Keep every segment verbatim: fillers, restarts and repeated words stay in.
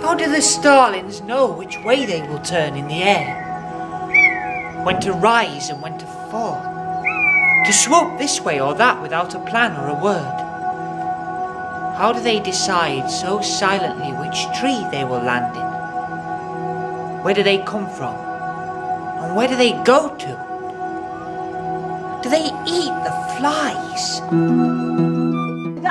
How do the starlings know which way they will turn in the air? When to rise and when to fall? To swoop this way or that without a plan or a word? How do they decide so silently which tree they will land in? Where do they come from? And where do they go to? Do they eat the flies?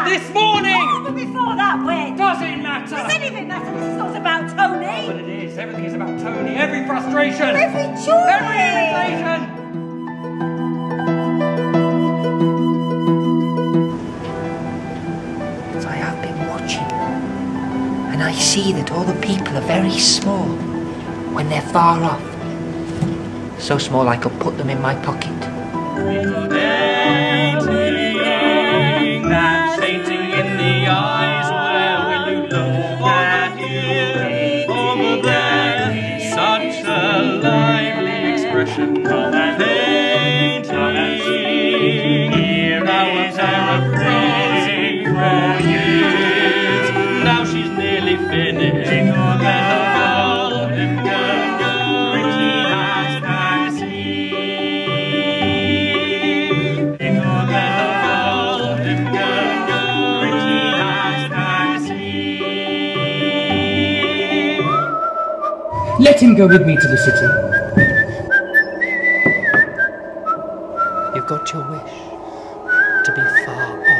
This morning! What happened before that way? Doesn't matter! Does anything matter? This is not about Tony! But it is. Everything is about Tony. Every frustration! Every joy! Every irritation! I have been watching, and I see that all the people are very small when they're far off. So small I could put them in my pocket. Little bit tillying, that painting in the eyes, where will you look at here, over there, such a lively expression on that painting. Here I was paraphrasing for years, now she's nearly finished. Let him go with me to the city. You've got your wish to be far away.